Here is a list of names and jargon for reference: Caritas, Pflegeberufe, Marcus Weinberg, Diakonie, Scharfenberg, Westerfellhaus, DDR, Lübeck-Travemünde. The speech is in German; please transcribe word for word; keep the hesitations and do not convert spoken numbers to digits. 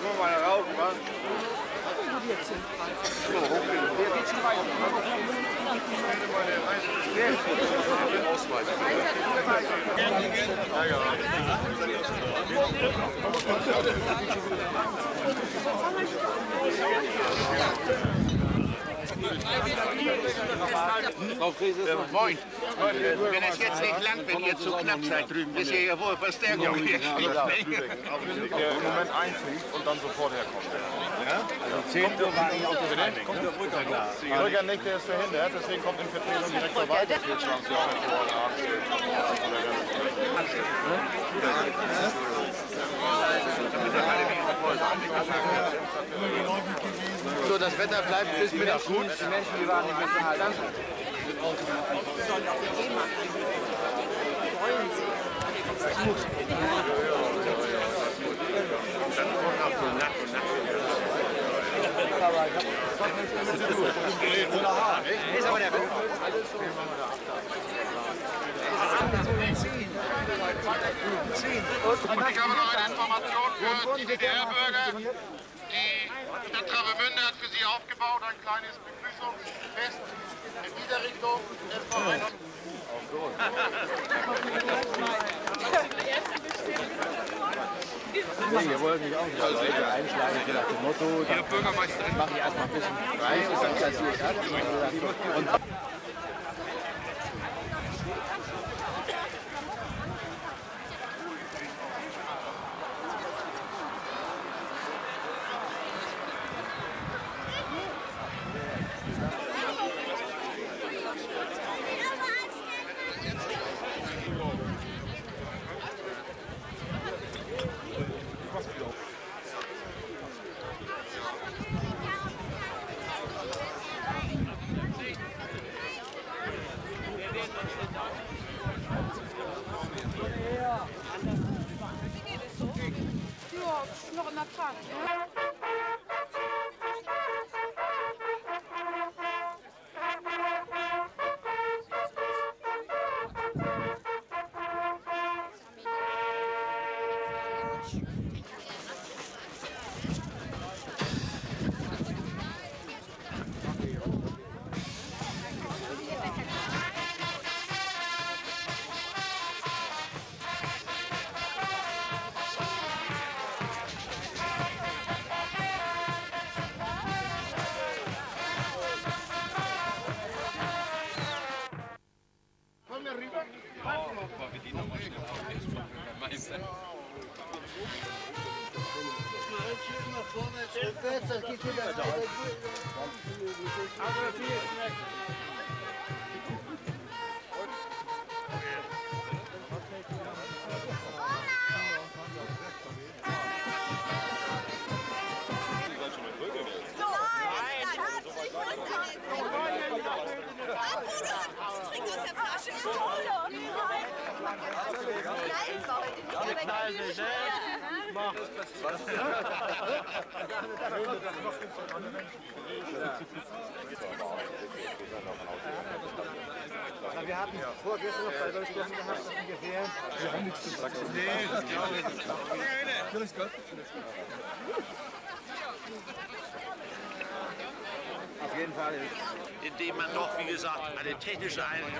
nur mal rauf, was? Moin, wenn es jetzt nicht lang wird, ihr zu knapp seid drüben, ist ihr ja wohl Verstärkung ja, hier. Ja, ja, im Moment einfliegt und dann sofort herkommt. Ja? Also zehn Uhr war eigentlich auch das Timing. Kommt der Rücker da. Der Rücker nicht, der ist verhindert, deswegen kommt in Vertretung direkt vorbei. Das wird zwanzig Uhr heute Abend stehen. So, das Wetter bleibt bis Mittag gut. Die Menschen, die waren nicht mehr so halt an. Ist aber der Punkt. Und ich habe noch eine Information für die D D R-Bürger. Die Stadt Travemünde hat für sie aufgebaut, ein kleines Begrüßungsfest in dieser Richtung. Nee, wir wollen nicht auch nicht einschlagen, je nach dem Motto. Dann mache ich erstmal ein bisschen Preis und dann kassiere ich ab. Wir hatten vorgestern noch zwei Leute gehabt, das haben gesehen. Wir haben nichts zu sagen. Nee, das glaube ich nicht. Grüß Gott. Auf jeden Fall. Indem man doch, wie gesagt, eine technische Einrichtung.